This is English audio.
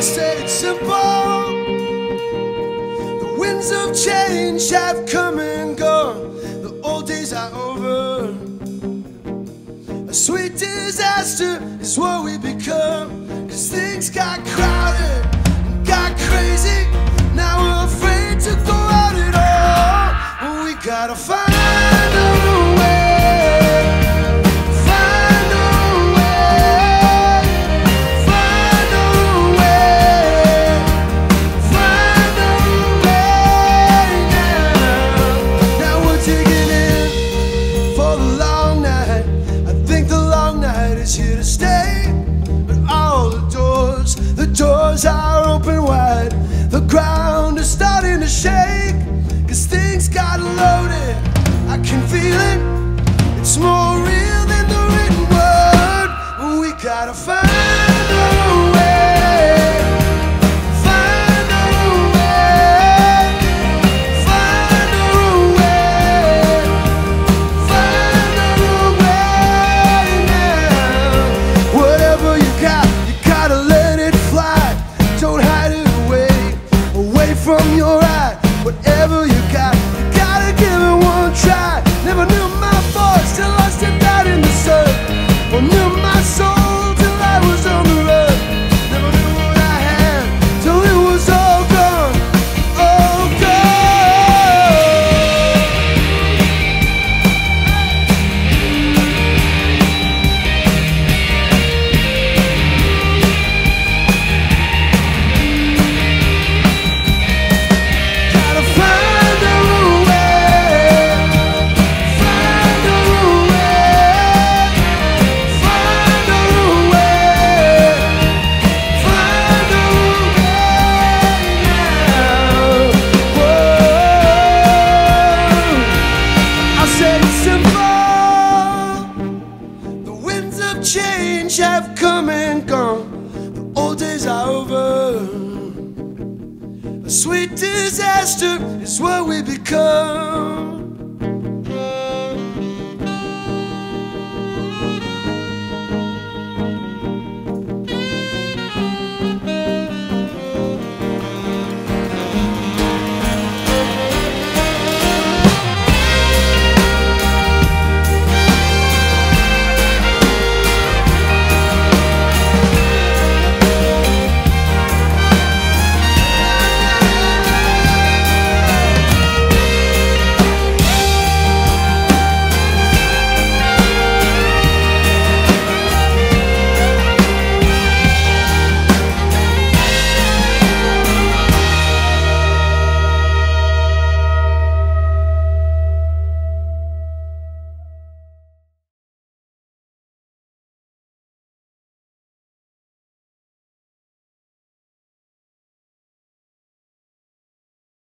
I said it's simple. The winds of change have come and gone. The old days are over. A sweet disaster is what we become. 'Cause things got crowded and got crazy. Now we're afraid to go out at all. But we gotta find a way. Are open wide, the ground is starting to shake, 'cause things got loaded. I can feel it, it's more real than the written word. We gotta find a way. Change have come and gone. The old days are over. A sweet disaster is what we become.